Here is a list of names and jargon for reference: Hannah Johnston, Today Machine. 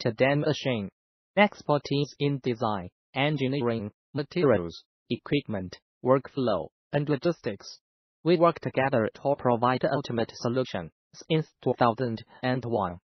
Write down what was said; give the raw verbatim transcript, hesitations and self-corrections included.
Today Machine. Expertise in design, engineering, materials, equipment, workflow, and logistics. We work together to provide ultimate solution. Since two thousand one.